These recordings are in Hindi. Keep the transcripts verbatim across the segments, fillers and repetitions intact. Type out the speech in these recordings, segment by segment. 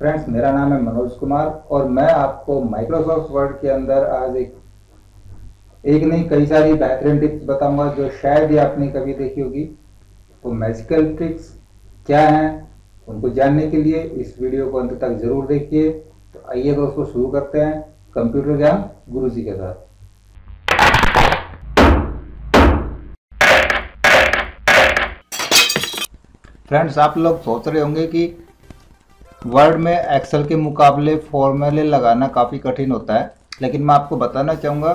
फ्रेंड्स, मेरा नाम है मनोज कुमार और मैं आपको माइक्रोसॉफ्ट वर्ड के अंदर आज एक एक नहीं कई सारी बेहतरीन टिप्स बताऊंगा जो शायद ही आपने कभी देखी होगी। तो मैजिकल ट्रिक्स क्या हैं उनको जानने के लिए इस वीडियो को अंत तक जरूर देखिए। तो आइए दोस्तों शुरू करते हैं कंप्यूटर ज्ञान गुरुजी के साथ। फ्रेंड्स, आप लोग सोच रहे होंगे कि वर्ड में एक्सेल के मुकाबले फॉर्मूले लगाना काफ़ी कठिन होता है, लेकिन मैं आपको बताना चाहूँगा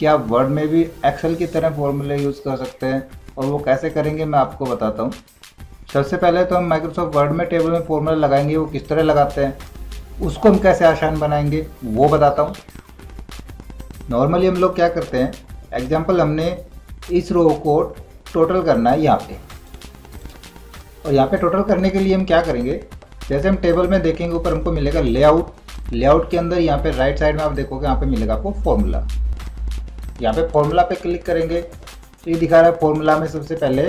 कि आप वर्ड में भी एक्सेल की तरह फॉर्मूले यूज़ कर सकते हैं और वो कैसे करेंगे मैं आपको बताता हूँ। सबसे पहले तो हम माइक्रोसॉफ्ट वर्ड में टेबल में फॉर्मूले लगाएंगे, वो किस तरह लगाते हैं उसको हम कैसे आसान बनाएंगे वो बताता हूँ। नॉर्मली हम लोग क्या करते हैं, एग्जाम्पल हमने इस रो को टोटल करना है यहाँ पर, और यहाँ पे टोटल करने के लिए हम क्या करेंगे, जैसे हम टेबल में देखेंगे ऊपर हमको मिलेगा लेआउट। लेआउट के अंदर यहाँ पे राइट साइड में आप देखोगे यहाँ पे मिलेगा आपको फॉर्मूला। यहाँ पे फॉर्मूला पे क्लिक करेंगे तो ये दिखा रहा है फॉर्मूला में सबसे पहले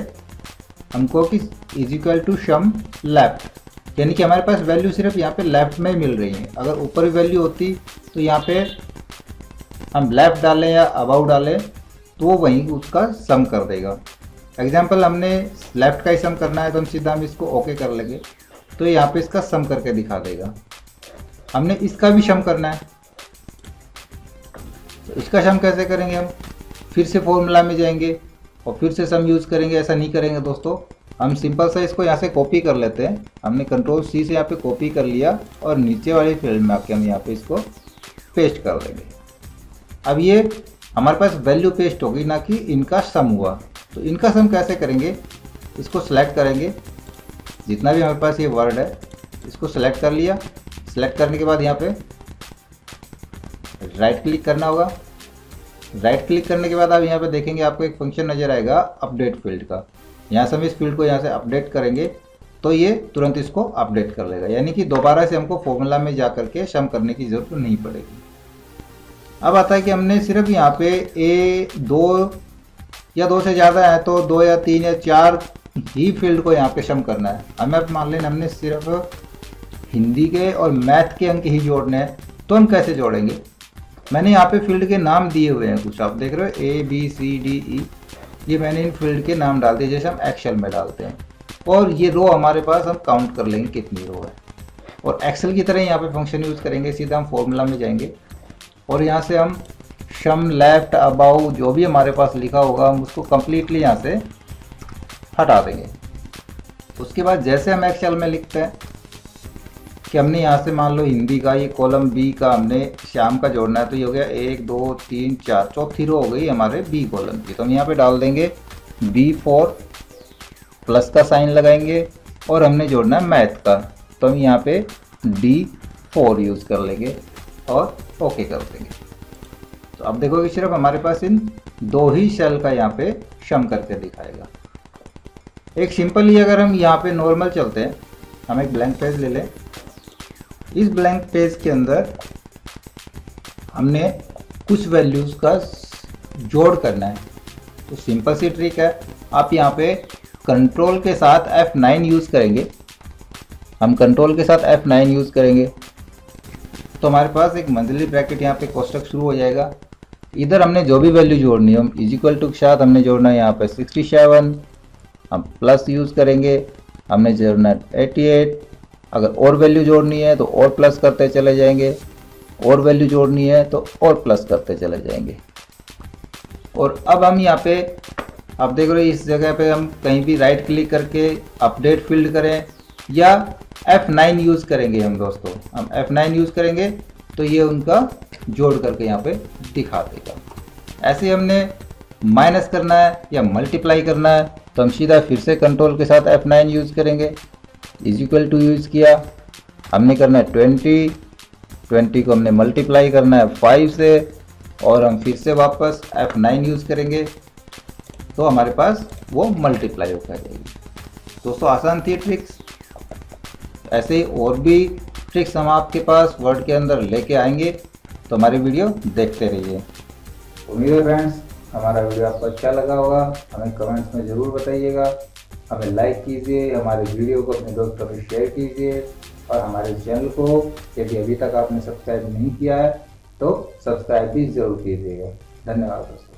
हमको कि is equal to sum left, यानी कि हमारे पास वैल्यू सिर्फ यहाँ पे लेफ्ट में ही मिल रही है। अगर ऊपर भी वैल्यू होती तो यहाँ पे हम लेफ्ट डालें या अबाउ डालें तो वो वहीं उसका सम कर देगा। एग्जाम्पल हमने लेफ्ट का ही सम करना है तो हम सीधा हम इसको ओके कर लेंगे तो यहाँ पे इसका सम करके दिखा देगा। हमने इसका भी सम करना है तो इसका सम कैसे करेंगे, हम फिर से फॉर्मूला में जाएंगे और फिर से सम यूज़ करेंगे। ऐसा नहीं करेंगे दोस्तों, हम सिंपल सा इसको यहाँ से कॉपी कर लेते हैं। हमने कंट्रोल सी से यहाँ पे कॉपी कर लिया और नीचे वाले फील्ड में आके हम यहाँ पर इसको पेस्ट कर देंगे। अब ये हमारे पास वैल्यू पेस्ट होगी, ना कि इनका सम हुआ। तो इनका सम कैसे करेंगे, इसको सिलेक्ट करेंगे, जितना भी हमारे पास ये वर्ड है इसको सिलेक्ट कर लिया। सिलेक्ट करने के बाद यहाँ पे राइट क्लिक करना होगा। राइट क्लिक करने के बाद आप यहाँ पे देखेंगे आपको एक फंक्शन नज़र आएगा अपडेट फील्ड का। यहाँ से हम इस फील्ड को यहाँ से अपडेट करेंगे तो ये तुरंत इसको अपडेट कर लेगा, यानी कि दोबारा से हमको फॉर्मूला में जा करके सम करने की ज़रूरत नहीं पड़ेगी। अब आता है कि हमने सिर्फ यहाँ पे ए दो या दो से ज़्यादा है तो दो या तीन या चार ही फील्ड को यहाँ पे सम करना है। हमें मान लें हमने सिर्फ हिंदी के और मैथ के अंक ही जोड़ने हैं तो हम कैसे जोड़ेंगे। मैंने यहाँ पे फील्ड के नाम दिए हुए हैं, कुछ आप देख रहे हो A B C D E, ये मैंने इन फील्ड के नाम डाल दिए जैसे हम एक्सेल में डालते हैं। और ये रो हमारे पास हम काउंट कर लेंगे कितनी रो है, और एक्सेल की तरह यहाँ पर फंक्शन यूज़ करेंगे। सीधा हम फॉर्मूला में जाएंगे और यहाँ से हम सम लेफ्ट अबाउ जो भी हमारे पास लिखा होगा हम उसको कम्प्लीटली यहाँ से हटा देंगे। उसके बाद जैसे हम एक्सेल में लिखते हैं कि हमने यहाँ से मान लो हिंदी का ये कॉलम बी का हमने शाम का जोड़ना है तो ये हो गया एक दो तीन चार, चौथी रो हो गई हमारे बी कॉलम की। तो हम यहाँ पे डाल देंगे बी फोर, प्लस का साइन लगाएंगे और हमने जोड़ना है मैथ का तो हम यहाँ पे डी फोर यूज़ कर लेंगे और ओके कर देंगे। तो अब देखो कि सिर्फ हमारे पास इन दो ही सेल का यहाँ पे सम करके दिखाएगा। एक सिंपल ही अगर हम यहाँ पे नॉर्मल चलते हैं, हम एक ब्लैंक पेज ले लें। इस ब्लैंक पेज के अंदर हमने कुछ वैल्यूज़ का जोड़ करना है तो सिंपल सी ट्रिक है, आप यहाँ पे कंट्रोल के साथ एफ नाइन यूज़ करेंगे। हम कंट्रोल के साथ एफ नाइन यूज़ करेंगे तो हमारे पास एक मंथली ब्रैकेट यहाँ पे कोष्टक शुरू हो जाएगा। इधर हमने जो भी वैल्यू जोड़नी है हम इज इक्वल टू के साथ हमने जोड़ना है यहाँ पे सिक्सटी सेवन, हम प्लस यूज़ करेंगे, हमने जोड़ना है एटी एट। अगर और वैल्यू जोड़नी है तो और प्लस करते चले जाएंगे, और वैल्यू जोड़नी है तो और प्लस करते चले जाएंगे। और अब हम यहाँ पे आप देख रहे हो इस जगह पे हम कहीं भी राइट क्लिक करके अपडेट फील्ड करें या एफ नाइन यूज़ करेंगे। हम दोस्तों हम एफ नाइन यूज़ करेंगे तो ये उनका जोड़ करके यहाँ पे दिखा देगा। ऐसे हमने माइनस करना है या मल्टीप्लाई करना है तो हम सीधा फिर से कंट्रोल के साथ एफ नाइन यूज़ करेंगे। इज इक्वल टू यूज़ किया, हमने करना है ट्वेंटी, ट्वेंटी को हमने मल्टीप्लाई करना है फाइव से और हम फिर से वापस एफ नाइन यूज़ करेंगे तो हमारे पास वो मल्टीप्लाई होकर जाएगी। दोस्तों आसान थी ट्रिक्स, ऐसे ही और भी ट्रिक्स हम आपके पास वर्ड के अंदर लेके आएंगे तो हमारी वीडियो देखते रहिए। उम्मीद है फ्रेंड्स हमारा वीडियो आपको अच्छा लगा होगा, हमें कमेंट्स में ज़रूर बताइएगा। हमें लाइक कीजिए, हमारे वीडियो को अपने दोस्तों में शेयर कीजिए और हमारे चैनल को यदि अभी तक आपने सब्सक्राइब नहीं किया है तो सब्सक्राइब भी जरूर कीजिएगा। धन्यवाद दोस्तों।